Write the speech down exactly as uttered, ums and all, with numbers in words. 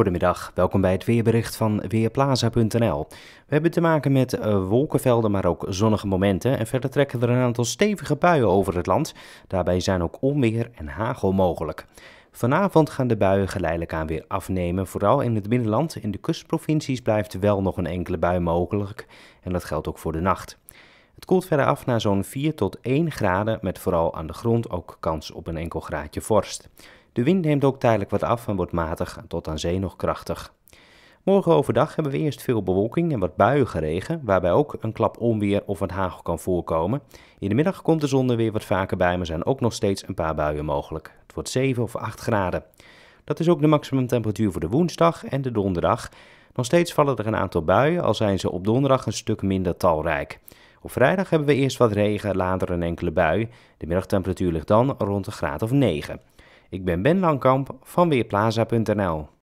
Goedemiddag, welkom bij het weerbericht van Weerplaza punt n l. We hebben te maken met uh, wolkenvelden, maar ook zonnige momenten. En verder trekken er een aantal stevige buien over het land. Daarbij zijn ook onweer en hagel mogelijk. Vanavond gaan de buien geleidelijk aan weer afnemen. Vooral in het binnenland, in de kustprovincies blijft wel nog een enkele bui mogelijk. En dat geldt ook voor de nacht. Het koelt verder af naar zo'n vier tot één graden, met vooral aan de grond ook kans op een enkel graadje vorst. De wind neemt ook tijdelijk wat af en wordt matig tot aan zee nog krachtig. Morgen overdag hebben we eerst veel bewolking en wat buiige regen, waarbij ook een klap onweer of wat hagel kan voorkomen. In de middag komt de zon er weer wat vaker bij, maar zijn ook nog steeds een paar buien mogelijk. Het wordt zeven of acht graden. Dat is ook de maximumtemperatuur voor de woensdag en de donderdag. Nog steeds vallen er een aantal buien, al zijn ze op donderdag een stuk minder talrijk. Op vrijdag hebben we eerst wat regen, later een enkele bui. De middagtemperatuur ligt dan rond een graad of negen. Ik ben Ben Langkamp van Weerplaza punt n l.